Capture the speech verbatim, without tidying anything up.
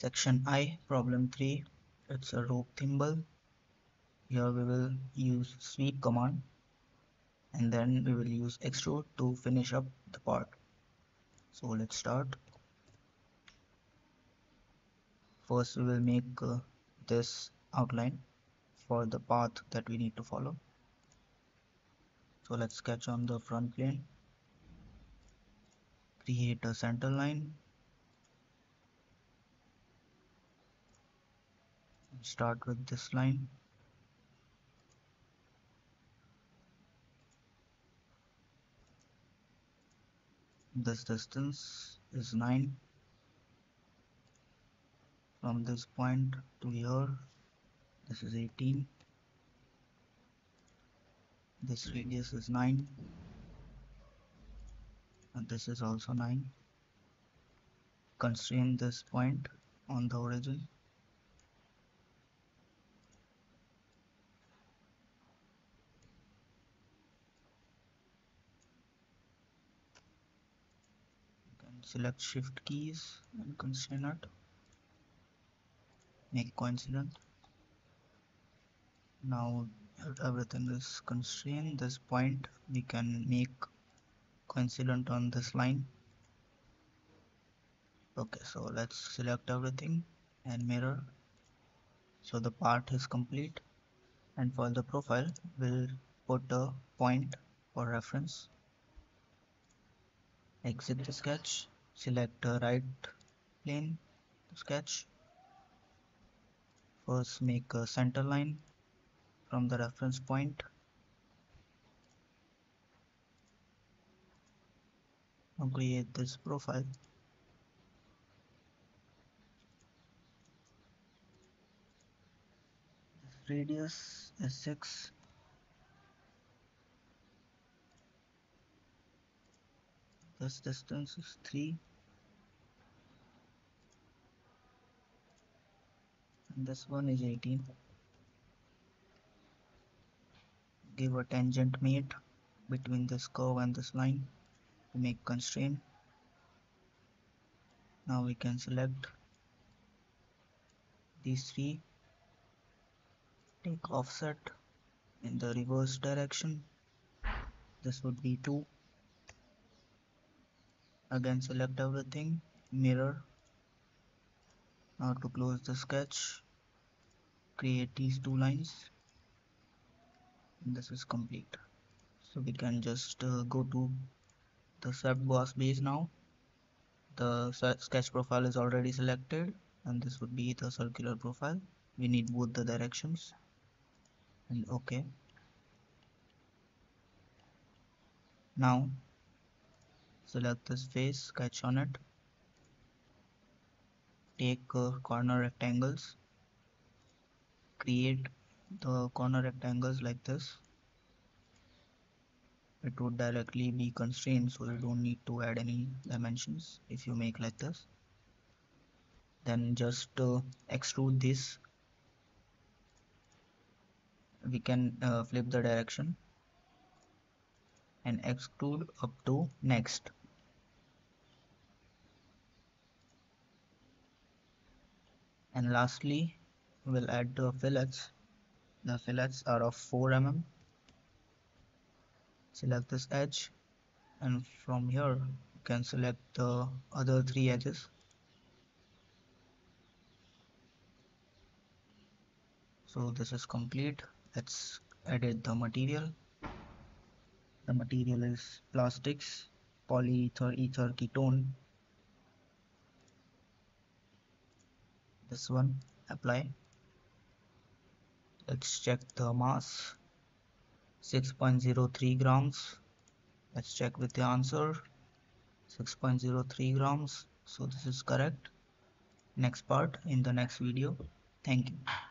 Section I, problem three, it's a rope thimble. Here we will use sweep command and then we will use extrude to finish up the part. So let's start. First we will make uh, this outline for the path that we need to follow. So let's sketch on the front plane, create a center line, start with this line. This distance is nine. From this point to here, this is eighteen. This radius is nine. And this is also nine. Constrain this point on the origin. Select shift keys and constrain it, make coincident. Now everything is constrained. This point we can make coincident on this line. Okay, so let's select everything and mirror. So the part is complete, and for the profile we'll put a point for reference. Exit the sketch. Select the right plane sketch. First make a center line from the reference point. Now create this profile. This radius is six. This distance is three. This one is eighteen. Give a tangent mate between this curve and this line to make constraint. Now we can select these three, take offset in the reverse direction. This would be two. Again select everything, mirror. Now to close the sketch, create these two lines. This is complete. So we can just uh, go to the swept boss base now. The sketch profile is already selected and this would be the circular profile. We need both the directions and OK. Now select this face, sketch on it. Take uh, corner rectangles. Create the corner rectangles like this. It would directly be constrained, so you don't need to add any dimensions if you make like this. Then just uh, extrude this. We can uh, flip the direction and extrude up to next. And lastly we'll add the fillets. The fillets are of four millimeters. Select this edge and from here you can select the other three edges. So this is complete. Let's edit the material. The material is plastics, polyether ether ketone. This one, apply. Let's check the mass, six point zero three grams. Let's check with the answer, six point zero three grams. So this is correct. Next part in the next video. Thank you.